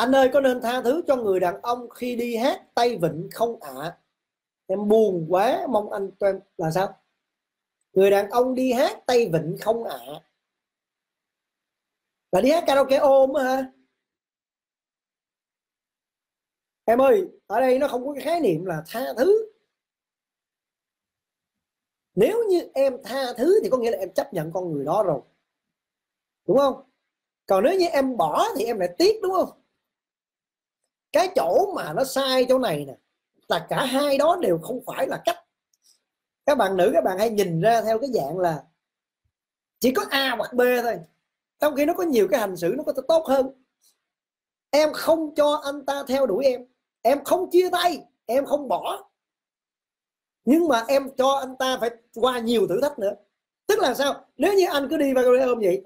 Anh ơi, có nên tha thứ cho người đàn ông khi đi hát tay vịnh không ạ? Em buồn quá, mong anh cho em là sao? Người đàn ông đi hát tay vịnh không ạ? Là đi hát karaoke ôm á hả? Em ơi, ở đây nó không có cái khái niệm là tha thứ. Nếu như em tha thứ thì có nghĩa là em chấp nhận con người đó rồi, đúng không? Còn nếu như em bỏ thì em lại tiếc, đúng không? Cái chỗ mà nó sai chỗ này nè, là cả hai đó đều không phải là cách. Các bạn nữ, các bạn hãy nhìn ra theo cái dạng là chỉ có A hoặc B thôi, trong khi nó có nhiều cái hành xử nó có thể tốt hơn. Em không cho anh ta theo đuổi em không chia tay, em không bỏ, nhưng mà em cho anh ta phải qua nhiều thử thách nữa. Tức là sao? Nếu như anh cứ đi vào cái ôm vậy,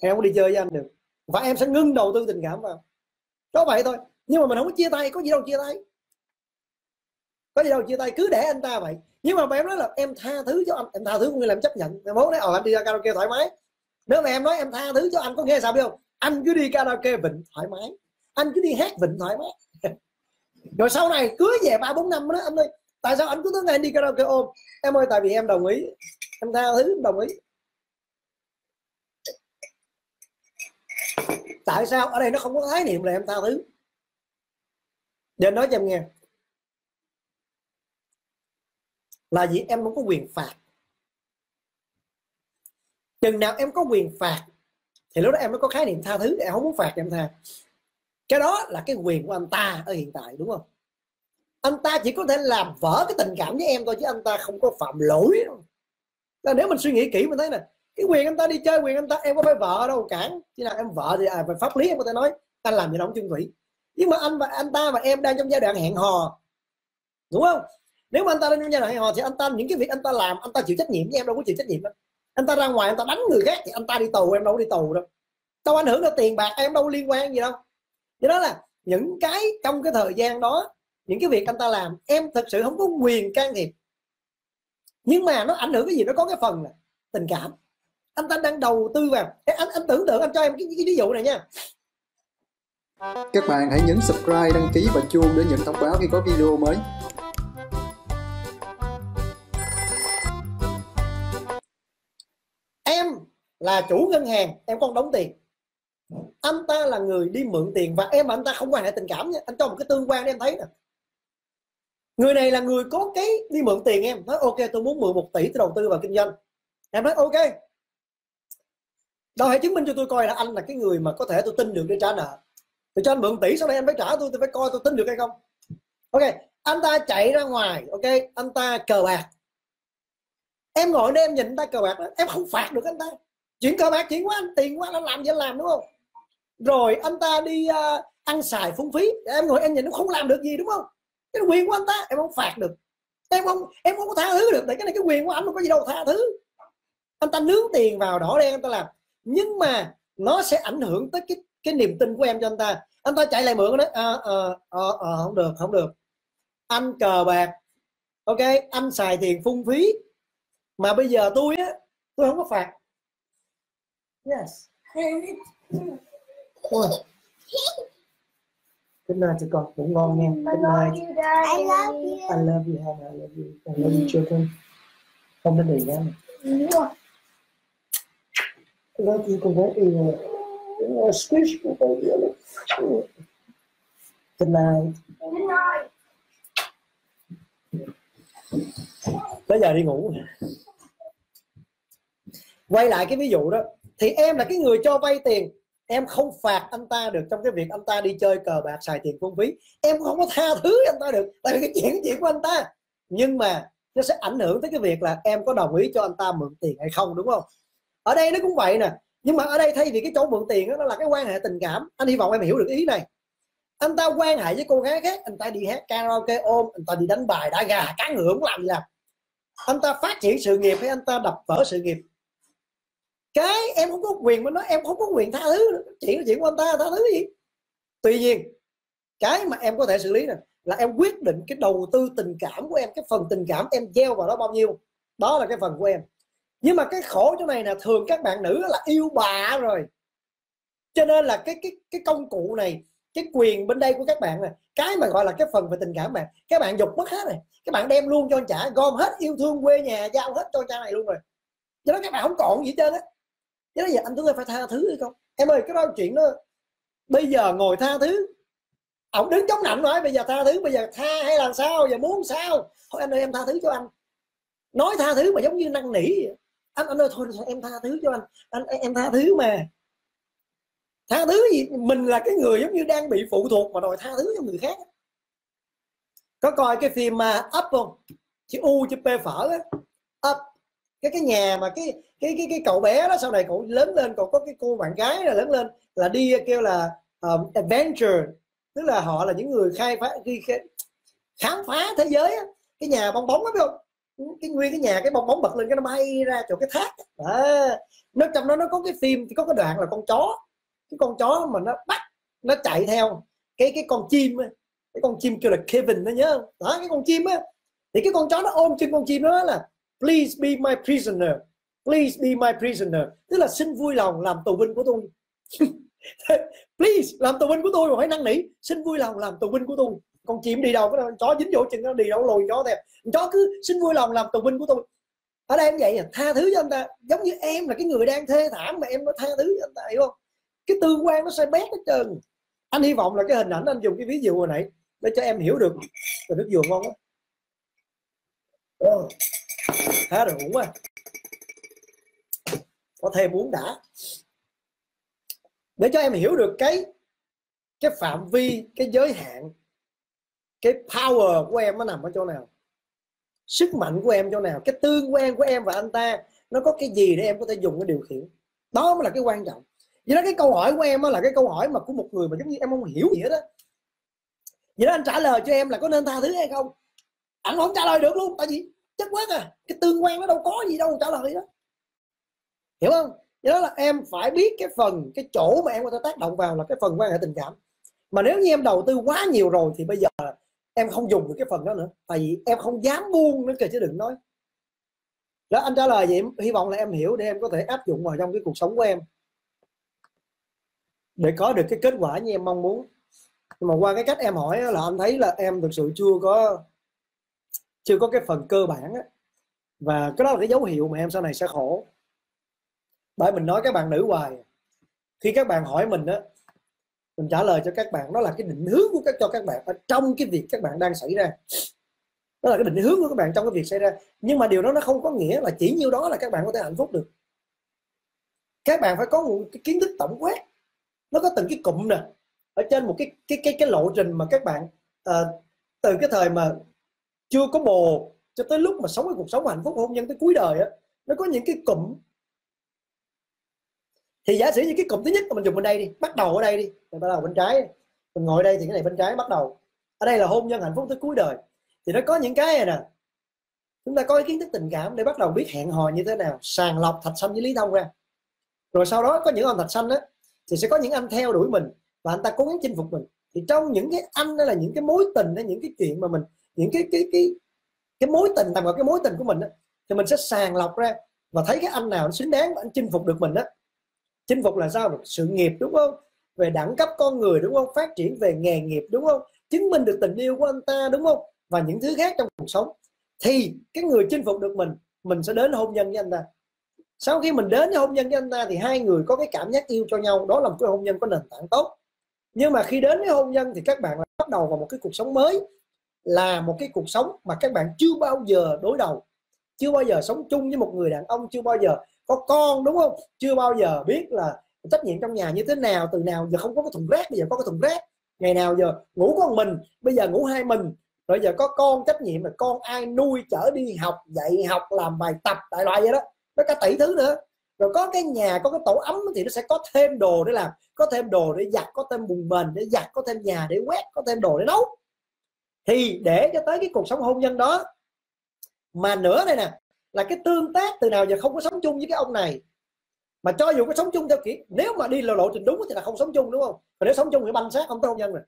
em không đi chơi với anh được, và em sẽ ngưng đầu tư tình cảm vào đó, vậy thôi. Nhưng mà mình không có chia tay, có gì đâu chia tay, có gì đâu chia tay, cứ để anh ta vậy. Nhưng mà em nói là em tha thứ cho anh, em tha thứ cũng như là em chấp nhận. Em muốn nói anh đi ra karaoke thoải mái, nếu mà em nói em tha thứ cho anh có nghe sao biết không? Anh cứ đi karaoke vịnh thoải mái, anh cứ đi hát vịnh thoải mái. Rồi sau này cưới về 3-4 năm đó, anh ơi, tại sao anh cứ tới ngày đi karaoke ôm? Em ơi, tại vì em đồng ý, em tha thứ, em đồng ý. Tại sao ở đây nó không có khái niệm là em tha thứ? Để nói cho em nghe là gì? Em không có quyền phạt. Chừng nào em có quyền phạt thì lúc đó em mới có khái niệm tha thứ. Em không muốn phạt thì em tha. Cái đó là cái quyền của anh ta ở hiện tại, đúng không? Anh ta chỉ có thể làm vỡ cái tình cảm với em thôi, chứ anh ta không có phạm lỗi đâu. Là nếu mình suy nghĩ kỹ mình thấy nè, cái quyền anh ta đi chơi, quyền anh ta, em có phải vợ đâu cản. Chứ nào em vợ thì về pháp lý em có thể nói anh làm gì đó không chung thủy. Nhưng mà anh và anh ta và em đang trong giai đoạn hẹn hò, đúng không? Nếu mà anh ta đang trong giai đoạn hẹn hò thì anh ta, những cái việc anh ta làm, anh ta chịu trách nhiệm, với em đâu có chịu trách nhiệm đâu. Anh ta ra ngoài anh ta đánh người khác thì anh ta đi tù, em đâu có đi tù đâu. Đâu ảnh hưởng đâu tiền bạc, em đâu liên quan gì đâu. Vậy đó là những cái trong cái thời gian đó, những cái việc anh ta làm em thật sự không có quyền can thiệp. Nhưng mà nó ảnh hưởng cái gì? Nó có cái phần là tình cảm. Anh ta đang đầu tư vào. Anh tưởng tượng, anh cho em cái ví dụ này nha. Các bạn hãy nhấn subscribe, đăng ký và chuông để nhận thông báo khi có video mới. Em là chủ ngân hàng, em không đóng tiền. Anh ta là người đi mượn tiền và em và anh ta không quan hệ tình cảm nha. Anh cho một cái tương quan để em thấy nè. Người này là người có cái đi mượn tiền em. Nói ok, tôi muốn mượn 1 tỷ tôi đầu tư vào kinh doanh. Em nói ok, đâu hãy chứng minh cho tôi coi là anh là cái người mà có thể tôi tin được để trả nợ. Tôi cho anh mượn 1 tỷ, sau đây anh phải trả tôi phải coi tôi tin được hay không. Ok, anh ta chạy ra ngoài, ok, anh ta cờ bạc. Em ngồi đây em nhìn anh ta cờ bạc đó, em không phạt được anh ta. Chuyện cờ bạc, chuyện quá, tiền quá, nó làm gì anh làm, đúng không? Rồi anh ta đi ăn xài phung phí, em ngồi em nhìn nó không làm được gì, đúng không? Cái quyền của anh ta, em không phạt được. Em không có tha thứ được, tại cái này cái quyền của anh, không có gì đâu tha thứ. Anh ta nướng tiền vào đỏ đen anh ta làm. Nhưng mà nó sẽ ảnh hưởng tới cái niềm tin của em cho anh ta. Anh ta chạy lại mượn đó, không được. Anh cờ bạc, ok, anh xài tiền phung phí. Mà bây giờ tôi không có phạt. Yes. Good night to con, cũng ngon nha. Good night. I love you. I love you, Hannah. I love you. I love you, children. Không đến đây nha. Love you, con bé yêu. Squish, con bé yêu. Good night. Good night. Tới giờ đi ngủ. Quay lại cái ví dụ đó, thì em là cái người cho vay tiền, em không phạt anh ta được trong cái việc anh ta đi chơi cờ bạc xài tiền phung phí. Em không có tha thứ anh ta được, tại vì cái chuyện của anh ta. Nhưng mà nó sẽ ảnh hưởng tới cái việc là em có đồng ý cho anh ta mượn tiền hay không, đúng không? Ở đây nó cũng vậy nè, nhưng mà ở đây thay vì cái chỗ mượn tiền đó, nó là cái quan hệ tình cảm. Anh hy vọng em hiểu được ý này. Anh ta quan hệ với cô gái khác, anh ta đi hát karaoke ôm, anh ta đi đánh bài đá gà cá ngựa, không làm gì làm. Anh ta phát triển sự nghiệp hay anh ta đập vỡ sự nghiệp, cái em không có quyền mà nói, em không có quyền tha thứ. Chuyện của anh ta tha thứ gì. Tuy nhiên cái mà em có thể xử lý này, là em quyết định cái đầu tư tình cảm của em, cái phần tình cảm em gieo vào đó bao nhiêu, đó là cái phần của em. Nhưng mà cái khổ chỗ này là thường các bạn nữ là yêu bà rồi, Cho nên là cái công cụ này, cái quyền bên đây của các bạn này, cái mà gọi là cái phần về tình cảm bạn, các bạn dục mất hết này, các bạn đem luôn cho anh trả, gom hết yêu thương quê nhà giao hết cho cha này luôn rồi, cho nên các bạn không còn gì hết trơn á. Cho nên giờ anh Tuấn ơi, phải tha thứ hay không em ơi? Cái đó chuyện đó bây giờ ngồi tha thứ, ổng đứng chống nạnh nói bây giờ tha thứ, bây giờ tha hay làm sao, giờ muốn sao, thôi anh ơi em tha thứ cho anh, nói tha thứ mà giống như năn nỉ vậy. Anh ơi thôi em tha thứ cho anh em tha thứ mà. Tha thứ gì? Mình là cái người giống như đang bị phụ thuộc mà đòi tha thứ cho người khác. Có coi cái phim Up không? Chữ U chữ P phở á, Up, cái nhà mà cái cậu bé đó sau này cậu lớn lên, cậu có cái cô bạn gái là lớn lên là đi kêu là adventure, tức là họ là những người khai phá, khám phá thế giới á. Cái nhà bong bóng đó biết không? Cái nguyên cái nhà cái bong bóng bật lên cái nó bay ra chỗ cái thác đó. Nó trong đó nó có cái phim thì có cái đoạn là con chó, cái con chó mà nó bắt nó chạy theo cái con chim á, cái con chim kêu là Kevin, nó nhớ không? Đó, cái con chim á thì cái con chó nó ôm trên con chim đó là please be my prisoner, please be my prisoner, tức là xin vui lòng làm tù binh của tôi. Please làm tù binh của tôi mà phải năn nỉ, xin vui lòng làm tù binh của tôi. Con chim đi đâu, cái chó dính vô chừng nó đi đâu lùi chó theo, chó cứ xin vui lòng làm tù binh của tôi. Ở đây em vậy à, tha thứ cho anh ta, giống như em là cái người đang thê thảm mà em có tha thứ cho anh ta, hiểu không? Cái tương quan nó sai bét hết trơn. Anh hy vọng là cái hình ảnh anh dùng cái ví dụ hồi nãy để cho em hiểu được. Rồi nước dừa ngon quá. Há rồi, uống quá. Có thêm uống đã. Để cho em hiểu được cái phạm vi, cái giới hạn, cái power của em nó nằm ở chỗ nào, sức mạnh của em chỗ nào, cái tương quan của em và anh ta nó có cái gì để em có thể dùng cái điều khiển. Đó mới là cái quan trọng. Vậy đó, cái câu hỏi của em là cái câu hỏi mà của một người mà giống như em không hiểu gì hết đó. Vậy đó, anh trả lời cho em là có nên tha thứ hay không? Anh không trả lời được luôn, tại vì chất quá à, cái tương quan nó đâu có gì đâu trả lời đó, hiểu không? Vậy đó là em phải biết cái phần, cái chỗ mà em có thể tác động vào là cái phần quan hệ tình cảm. Mà nếu như em đầu tư quá nhiều rồi thì bây giờ em không dùng được cái phần đó nữa, tại vì em không dám buông nữa kìa, chứ đừng nói. Đó, anh trả lời vậy, hy vọng là em hiểu để em có thể áp dụng vào trong cái cuộc sống của em, để có được cái kết quả như em mong muốn. Nhưng mà qua cái cách em hỏi là anh thấy là em thực sự chưa có cái phần cơ bản á. Và cái đó là cái dấu hiệu mà em sau này sẽ khổ. Bởi mình nói các bạn nữ hoài, khi các bạn hỏi mình á, mình trả lời cho các bạn, đó là cái định hướng của cho các bạn trong cái việc các bạn đang xảy ra. Đó là cái định hướng của các bạn trong cái việc xảy ra. Nhưng mà điều đó nó không có nghĩa là chỉ nhiêu đó là các bạn có thể hạnh phúc được. Các bạn phải có một cái kiến thức tổng quát. Nó có từng cái cụm nè, ở trên một cái lộ trình mà các bạn từ cái thời mà chưa có bồ cho tới lúc mà sống cái cuộc sống hạnh phúc hôn nhân tới cuối đời á, nó có những cái cụm. Thì giả sử như cái cụm thứ nhất mà mình dùng bên đây đi, bắt đầu ở đây đi, mình bắt đầu bên trái, mình ngồi đây thì cái này bên trái bắt đầu. Ở đây là hôn nhân hạnh phúc tới cuối đời. Thì nó có những cái này nè, chúng ta có kiến thức tình cảm để bắt đầu biết hẹn hò như thế nào, sàng lọc thạch xanh với lý thông ra. Rồi sau đó có những ông thạch xanh á, thì sẽ có những anh theo đuổi mình và anh ta cố gắng chinh phục mình. Thì trong những cái anh đó là những cái mối tình, những cái chuyện mà mình, những cái mối tình, tạm gọi cái mối tình của mình đó, thì mình sẽ sàng lọc ra và thấy cái anh nào nó xứng đáng và anh chinh phục được mình đó. Chinh phục là sao? Sự nghiệp đúng không? Về đẳng cấp con người đúng không? Phát triển về nghề nghiệp đúng không? Chứng minh được tình yêu của anh ta đúng không? Và những thứ khác trong cuộc sống. Thì cái người chinh phục được mình sẽ đến hôn nhân với anh ta. Sau khi mình đến với hôn nhân với anh ta thì hai người có cái cảm giác yêu cho nhau, đó là một cái hôn nhân có nền tảng tốt. Nhưng mà khi đến với hôn nhân thì các bạn bắt đầu vào một cái cuộc sống mới, là một cái cuộc sống mà các bạn chưa bao giờ đối đầu, chưa bao giờ sống chung với một người đàn ông, chưa bao giờ có con đúng không, chưa bao giờ biết là trách nhiệm trong nhà như thế nào, từ nào giờ không có cái thùng rác, bây giờ có cái thùng rác, ngày nào giờ ngủ con mình, bây giờ ngủ hai mình, rồi giờ có con trách nhiệm là con ai nuôi, chở đi học, dạy học, làm bài tập, đại loại vậy đó. Nó cả tỷ thứ nữa. Rồi có cái nhà, có cái tổ ấm thì nó sẽ có thêm đồ để làm, có thêm đồ để giặt, có thêm bùn bền để giặt, có thêm nhà để quét, có thêm đồ để nấu. Thì để cho tới cái cuộc sống hôn nhân đó. Mà nữa đây nè, là cái tương tác từ nào giờ không có sống chung với cái ông này. Mà cho dù có sống chung theo kiểu, nếu mà đi lộ trình đúng thì là không sống chung đúng không? Và nếu sống chung thì banh xác không tới hôn nhân rồi.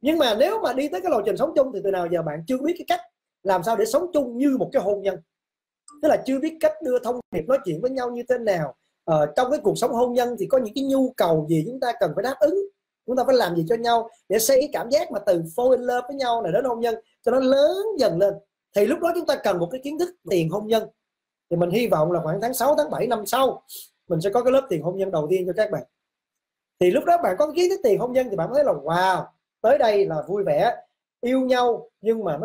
Nhưng mà nếu mà đi tới cái lộ trình sống chung thì từ nào giờ bạn chưa biết cái cách làm sao để sống chung như một cái hôn nhân. Tức là chưa biết cách đưa thông điệp, nói chuyện với nhau như thế nào, trong cái cuộc sống hôn nhân thì có những cái nhu cầu gì chúng ta cần phải đáp ứng, chúng ta phải làm gì cho nhau để xây cái cảm giác mà từ fall in love với nhau này đến hôn nhân cho nó lớn dần lên, thì lúc đó chúng ta cần một cái kiến thức tiền hôn nhân. Thì mình hy vọng là khoảng tháng 6, tháng 7 năm sau mình sẽ có cái lớp tiền hôn nhân đầu tiên cho các bạn. Thì lúc đó bạn có kiến thức tiền hôn nhân thì bạn thấy là wow, tới đây là vui vẻ, yêu nhau nhưng mà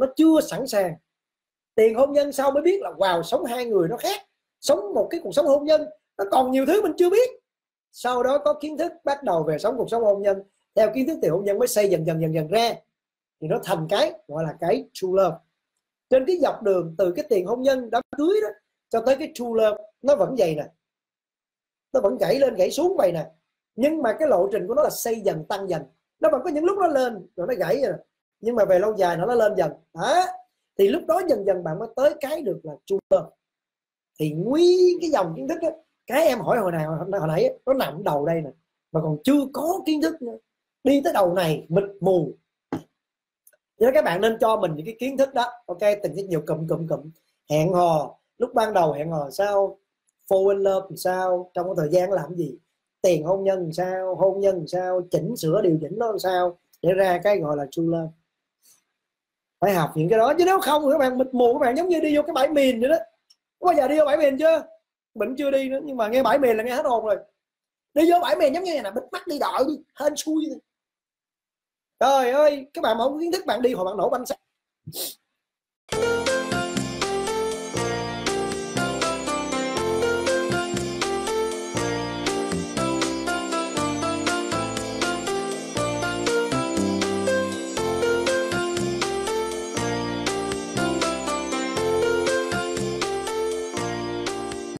nó chưa sẵn sàng. Tiền hôn nhân sau mới biết là wow, sống hai người nó khác, sống một cái cuộc sống hôn nhân nó còn nhiều thứ mình chưa biết. Sau đó có kiến thức bắt đầu về sống cuộc sống hôn nhân, theo kiến thức tiền hôn nhân mới xây dần dần ra, thì nó thành cái gọi là cái true love. Trên cái dọc đường từ cái tiền hôn nhân đám cưới đó cho tới cái true love, nó vẫn vậy nè, nó vẫn gãy lên gãy xuống vậy nè, nhưng mà cái lộ trình của nó là xây dần tăng dần. Nó vẫn có những lúc nó lên rồi nó gãy rồi, nhưng mà về lâu dài nó lên dần đó. Thì lúc đó dần dần bạn mới tới cái được là true love. Thì nguyên cái dòng kiến thức đó, cái em hỏi hồi nãy nó nằm đầu đây nè, mà còn chưa có kiến thức nữa, đi tới đầu này mịt mù. Thế các bạn nên cho mình những cái kiến thức đó, ok, từng cái nhiều cụm hẹn hò, lúc ban đầu hẹn hò sao, fall in love làm sao, trong cái thời gian làm gì, tiền hôn nhân làm sao, hôn nhân làm sao, chỉnh sửa điều chỉnh nó làm sao để ra cái gọi là true love. Phải học những cái đó, chứ nếu không các bạn mịt mù, các bạn giống như đi vô cái bãi mìn vậy đó. Có bao giờ đi vô bãi mìn chưa? Mình chưa đi nữa, nhưng mà nghe bãi mìn là nghe hết hồn rồi. Đi vô bãi mìn giống như này nè, bịt mắt đi đợi đi, hên xui thôi. Trời ơi, các bạn mà không có kiến thức bạn đi hồi bạn nổ banh sắt.